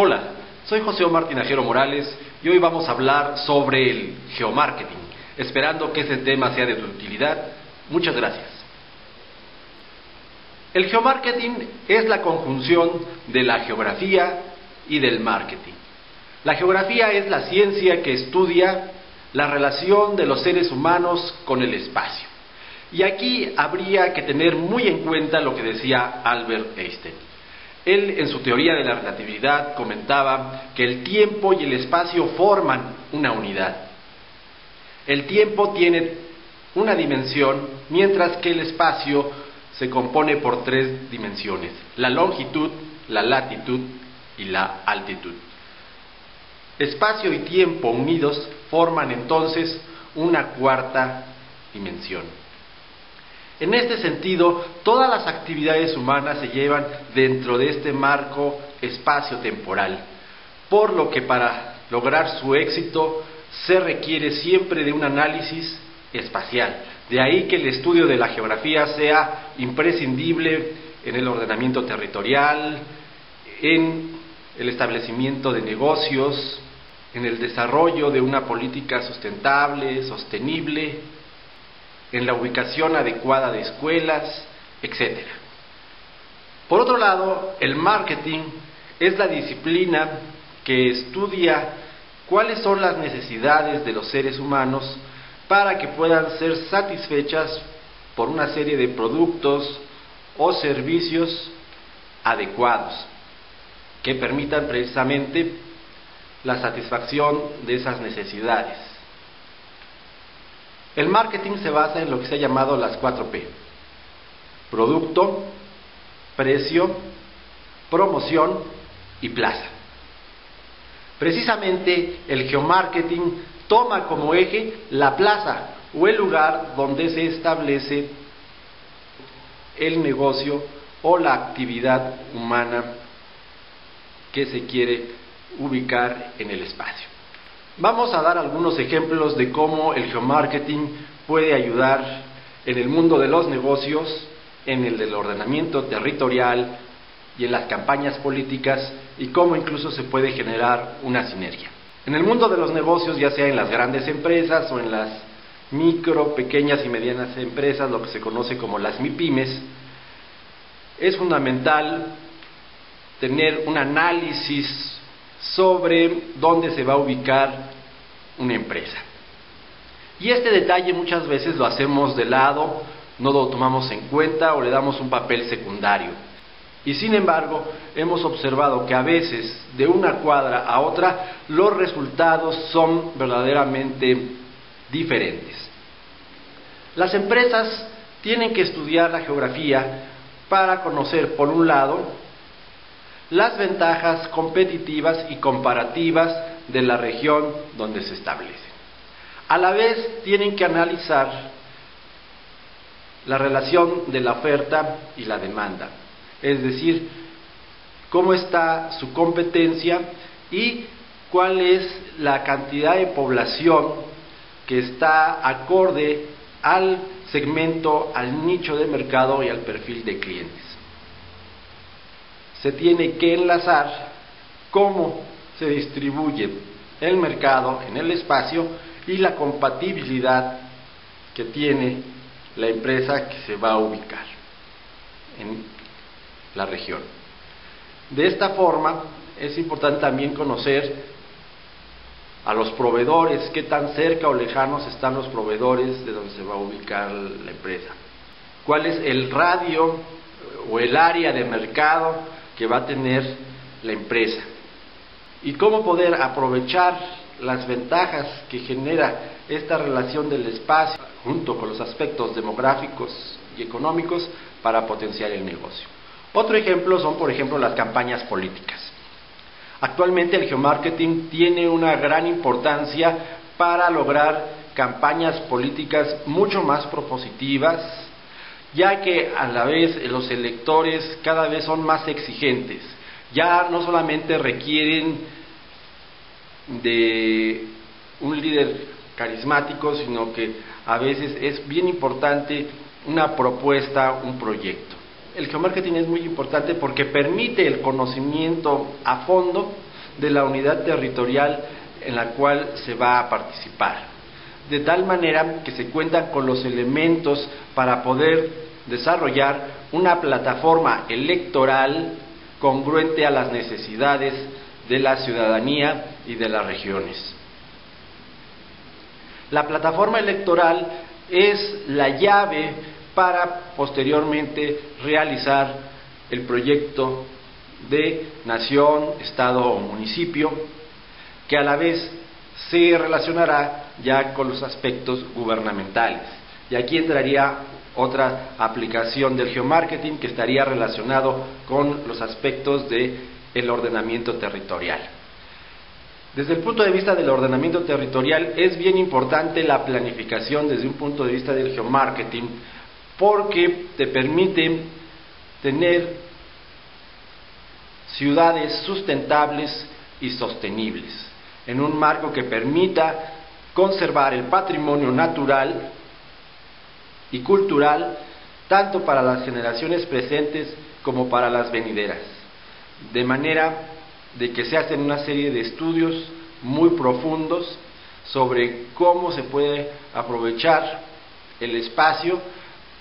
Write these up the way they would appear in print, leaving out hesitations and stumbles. Hola, soy José Omar Tinajero Morales y hoy vamos a hablar sobre el geomarketing, esperando que este tema sea de tu utilidad. Muchas gracias. El geomarketing es la conjunción de la geografía y del marketing. La geografía es la ciencia que estudia la relación de los seres humanos con el espacio. Y aquí habría que tener muy en cuenta lo que decía Albert Einstein. Él, en su teoría de la relatividad, comentaba que el tiempo y el espacio forman una unidad. El tiempo tiene una dimensión, mientras que el espacio se compone por tres dimensiones: la longitud, la latitud y la altitud. Espacio y tiempo unidos forman entonces una cuarta dimensión. En este sentido, todas las actividades humanas se llevan dentro de este marco espacio-temporal, por lo que para lograr su éxito se requiere siempre de un análisis espacial. De ahí que el estudio de la geografía sea imprescindible en el ordenamiento territorial, en el establecimiento de negocios, en el desarrollo de una política sustentable, sostenible, en la ubicación adecuada de escuelas, etc. Por otro lado, el marketing es la disciplina que estudia cuáles son las necesidades de los seres humanos para que puedan ser satisfechas por una serie de productos o servicios adecuados que permitan precisamente la satisfacción de esas necesidades. El marketing se basa en lo que se ha llamado las 4P: producto, precio, promoción y plaza. Precisamente el geomarketing toma como eje la plaza o el lugar donde se establece el negocio o la actividad humana que se quiere ubicar en el espacio. Vamos a dar algunos ejemplos de cómo el geomarketing puede ayudar en el mundo de los negocios, en el del ordenamiento territorial y en las campañas políticas, y cómo incluso se puede generar una sinergia. En el mundo de los negocios, ya sea en las grandes empresas o en las micro, pequeñas y medianas empresas, lo que se conoce como las MIPYMES, es fundamental tener un análisis sobre dónde se va a ubicar una empresa. Y este detalle muchas veces lo hacemos de lado, no lo tomamos en cuenta o le damos un papel secundario. Y sin embargo, hemos observado que a veces de una cuadra a otra los resultados son verdaderamente diferentes. Las empresas tienen que estudiar la geografía para conocer, por un lado, las ventajas competitivas y comparativas de la región donde se establecen. A la vez, tienen que analizar la relación de la oferta y la demanda, es decir, cómo está su competencia y cuál es la cantidad de población que está acorde al segmento, al nicho de mercado y al perfil de clientes. Se tiene que enlazar cómo se distribuye el mercado en el espacio y la compatibilidad que tiene la empresa que se va a ubicar en la región. De esta forma, es importante también conocer a los proveedores, qué tan cerca o lejanos están los proveedores de donde se va a ubicar la empresa, cuál es el radio o el área de mercado que va a tener la empresa y cómo poder aprovechar las ventajas que genera esta relación del espacio junto con los aspectos demográficos y económicos para potenciar el negocio. Otro ejemplo son, por ejemplo, las campañas políticas. Actualmente el geomarketing tiene una gran importancia para lograr campañas políticas mucho más propositivas, ya que a la vez los electores cada vez son más exigentes. Ya no solamente requieren de un líder carismático, sino que a veces es bien importante una propuesta, un proyecto. El geomarketing es muy importante porque permite el conocimiento a fondo de la unidad territorial en la cual se va a participar, de tal manera que se cuenta con los elementos para poder desarrollar una plataforma electoral congruente a las necesidades de la ciudadanía y de las regiones. La plataforma electoral es la llave para posteriormente realizar el proyecto de nación, estado o municipio, que a la vez se relacionará ya con los aspectos gubernamentales. Y aquí entraría otra aplicación del geomarketing, que estaría relacionado con los aspectos del ordenamiento territorial. Desde el punto de vista del ordenamiento territorial es bien importante la planificación desde un punto de vista del geomarketing, porque te permite tener ciudades sustentables y sostenibles, en un marco que permita conservar el patrimonio natural y cultural, tanto para las generaciones presentes como para las venideras, de manera de que se hacen una serie de estudios muy profundos sobre cómo se puede aprovechar el espacio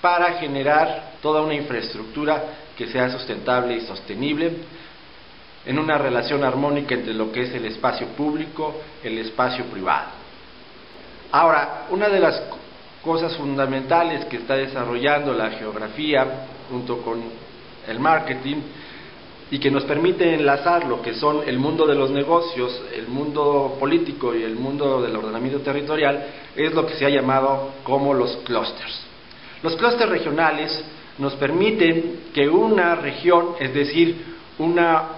para generar toda una infraestructura que sea sustentable y sostenible, en una relación armónica entre lo que es el espacio público, el espacio privado. Ahora, una de las cosas fundamentales que está desarrollando la geografía junto con el marketing, y que nos permite enlazar lo que son el mundo de los negocios, el mundo político y el mundo del ordenamiento territorial, es lo que se ha llamado como los clústeres. Los clústeres regionales nos permiten que una región, es decir, una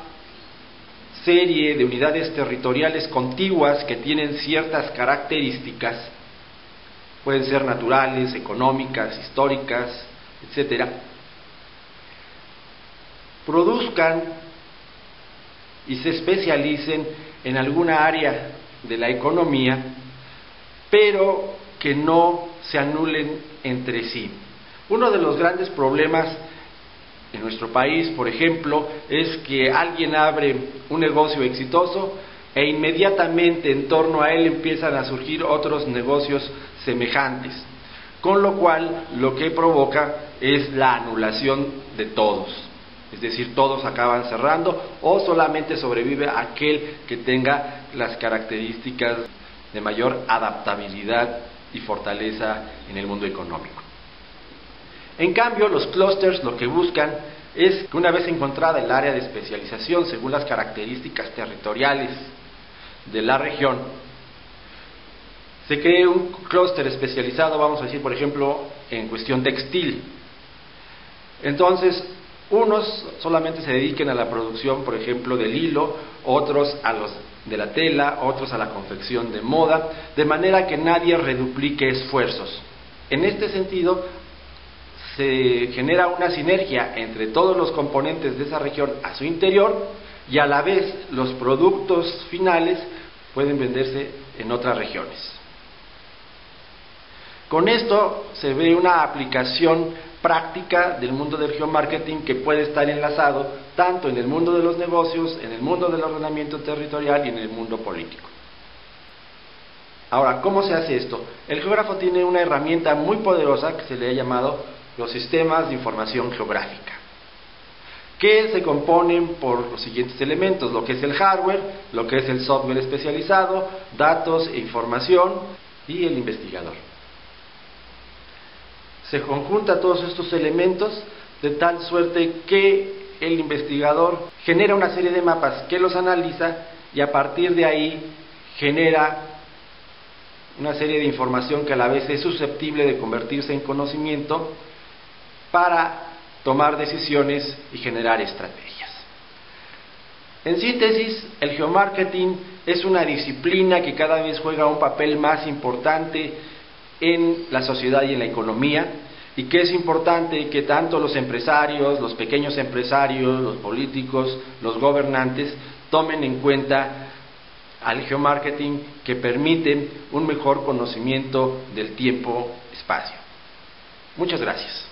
serie de unidades territoriales contiguas que tienen ciertas características, pueden ser naturales, económicas, históricas, etcétera, produzcan y se especialicen en alguna área de la economía, pero que no se anulen entre sí. Uno de los grandes problemas en nuestro país, por ejemplo, es que alguien abre un negocio exitoso e inmediatamente en torno a él empiezan a surgir otros negocios semejantes, con lo cual lo que provoca es la anulación de todos, es decir, todos acaban cerrando o solamente sobrevive aquel que tenga las características de mayor adaptabilidad y fortaleza en el mundo económico. En cambio, los clústeres lo que buscan es que una vez encontrada el área de especialización según las características territoriales de la región, se cree un clúster especializado, vamos a decir, por ejemplo, en cuestión textil. Entonces, unos solamente se dediquen a la producción, por ejemplo, del hilo, otros a los de la tela, otros a la confección de moda, de manera que nadie reduplique esfuerzos. En este sentido, se genera una sinergia entre todos los componentes de esa región a su interior, y a la vez los productos finales pueden venderse en otras regiones. Con esto se ve una aplicación práctica del mundo del geomarketing que puede estar enlazado tanto en el mundo de los negocios, en el mundo del ordenamiento territorial y en el mundo político. Ahora, ¿cómo se hace esto? El geógrafo tiene una herramienta muy poderosa que se le ha llamado los sistemas de información geográfica, que se componen por los siguientes elementos: lo que es el hardware, lo que es el software especializado, datos e información, y el investigador. Se conjunta todos estos elementos de tal suerte que el investigador genera una serie de mapas que los analiza, y a partir de ahí genera una serie de información que a la vez es susceptible de convertirse en conocimiento para tomar decisiones y generar estrategias. En síntesis, el geomarketing es una disciplina que cada vez juega un papel más importante en la sociedad y en la economía, y que es importante que tanto los empresarios, los pequeños empresarios, los políticos, los gobernantes tomen en cuenta al geomarketing, que permite un mejor conocimiento del tiempo-espacio. Muchas gracias.